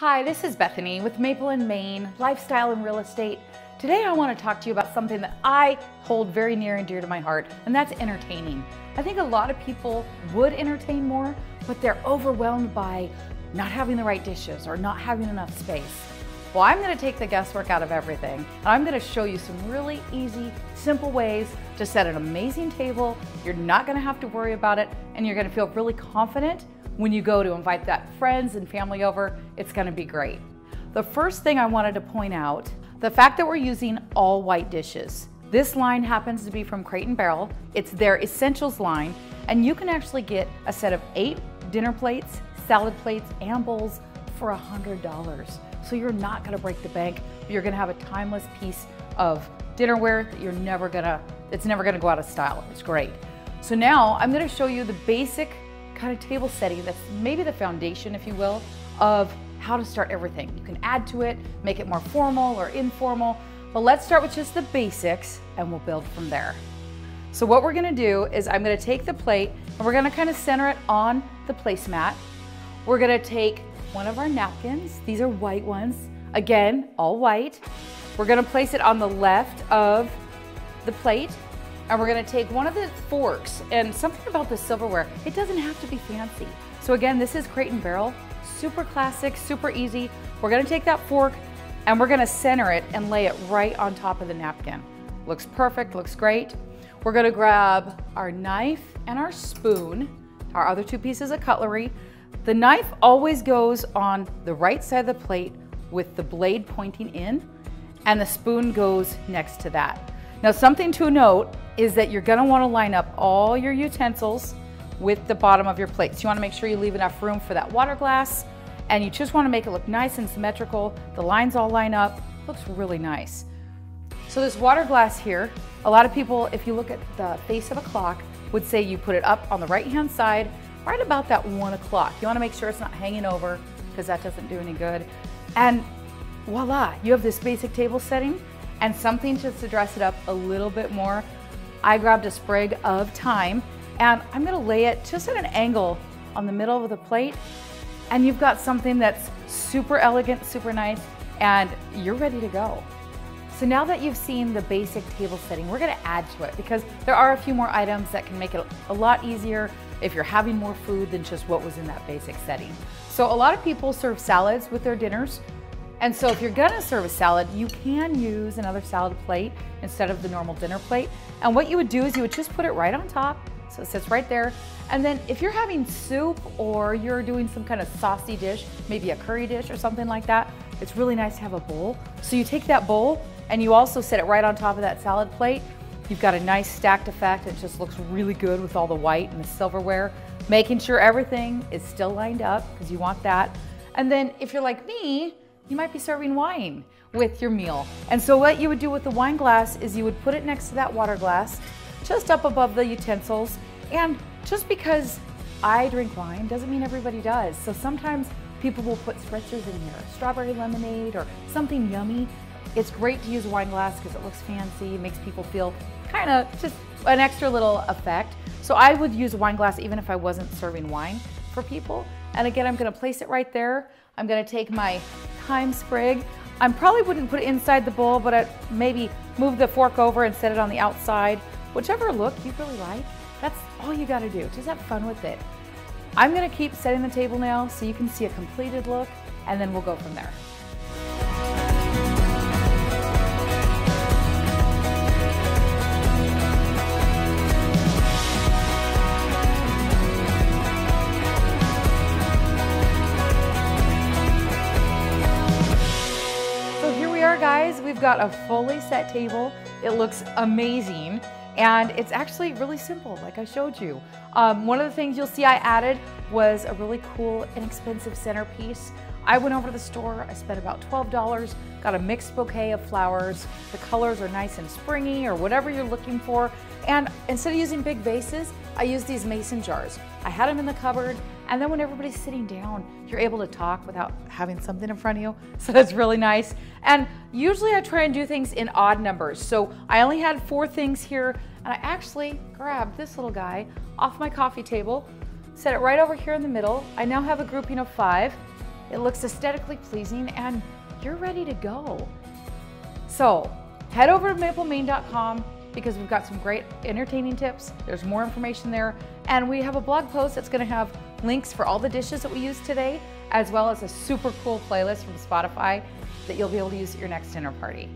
Hi, this is Bethany with Maple in Maine, lifestyle and real estate. Today I want to talk to you about something that I hold very near and dear to my heart, and that's entertaining. I think a lot of people would entertain more, but they're overwhelmed by not having the right dishes or not having enough space. Well, I'm going to take the guesswork out of everything, and I'm going to show you some really easy, simple ways to set an amazing table. You're not going to have to worry about it, and you're going to feel really confident when you go to invite that friends and family over. It's gonna be great. The first thing I wanted to point out, the fact that we're using all white dishes. This line happens to be from Crate and Barrel. It's their essentials line, and you can actually get a set of 8 dinner plates, salad plates, and bowls for $100. So you're not gonna break the bank. You're gonna have a timeless piece of dinnerware that it's never gonna go out of style. It's great. So now I'm gonna show you the basic kind of table setting that's maybe the foundation, if you will, of how to start everything. You can add to it, make it more formal or informal, but let's start with just the basics and we'll build from there. So what we're gonna do is I'm gonna take the plate and we're gonna kind of center it on the placemat. We're gonna take one of our napkins. These are white ones. Again, all white. We're gonna place it on the left of the plate. And we're gonna take one of the forks, and something about the silverware, it doesn't have to be fancy. So again, this is Crate and Barrel, super classic, super easy. We're gonna take that fork and we're gonna center it and lay it right on top of the napkin. Looks perfect, looks great. We're gonna grab our knife and our spoon, our other two pieces of cutlery. The knife always goes on the right side of the plate with the blade pointing in, and the spoon goes next to that. Now, something to note is that you're gonna wanna line up all your utensils with the bottom of your plates. You wanna make sure you leave enough room for that water glass, and you just wanna make it look nice and symmetrical. The lines all line up, looks really nice. So this water glass here, a lot of people, if you look at the face of a clock, would say you put it up on the right-hand side, right about that 1 o'clock. You wanna make sure it's not hanging over, because that doesn't do any good. And voila, you have this basic table setting, and something just to dress it up a little bit more. I grabbed a sprig of thyme, and I'm gonna lay it just at an angle on the middle of the plate, and you've got something that's super elegant, super nice, and you're ready to go. So now that you've seen the basic table setting, we're gonna add to it, because there are a few more items that can make it a lot easier if you're having more food than just what was in that basic setting. So a lot of people serve salads with their dinners, and so if you're gonna serve a salad, you can use another salad plate instead of the normal dinner plate. And what you would do is you would just put it right on top, so it sits right there. And then if you're having soup or you're doing some kind of saucy dish, maybe a curry dish or something like that, it's really nice to have a bowl. So you take that bowl and you also set it right on top of that salad plate. You've got a nice stacked effect. It just looks really good with all the white and the silverware, making sure everything is still lined up because you want that. And then if you're like me, you might be serving wine with your meal. And so what you would do with the wine glass is you would put it next to that water glass, just up above the utensils. And just because I drink wine doesn't mean everybody does. So sometimes people will put spritzers in here, strawberry lemonade or something yummy. It's great to use a wine glass because it looks fancy. It makes people feel kind of just an extra little effect. So I would use a wine glass even if I wasn't serving wine for people. And again, I'm gonna place it right there. I'm gonna take my thyme sprig. I probably wouldn't put it inside the bowl, but I'd maybe move the fork over and set it on the outside. Whichever look you really like, that's all you gotta do. Just have fun with it. I'm gonna keep setting the table now so you can see a completed look, and then we'll go from there. Guys, we've got a fully set table. It looks amazing, and it's actually really simple, like I showed you. One of the things you'll see I added was a really cool, inexpensive centerpiece. I went over to the store, I spent about $12, got a mixed bouquet of flowers. The colors are nice and springy or whatever you're looking for. And instead of using big vases, I used these mason jars. I had them in the cupboard, and then when everybody's sitting down, you're able to talk without having something in front of you. So that's really nice. And usually I try and do things in odd numbers. So I only had 4 things here, and I actually grabbed this little guy off my coffee table, set it right over here in the middle. I now have a grouping of 5. It looks aesthetically pleasing and you're ready to go. So head over to maplemain.com because we've got some great entertaining tips. There's more information there. And we have a blog post that's gonna have links for all the dishes that we used today, as well as a super cool playlist from Spotify that you'll be able to use at your next dinner party.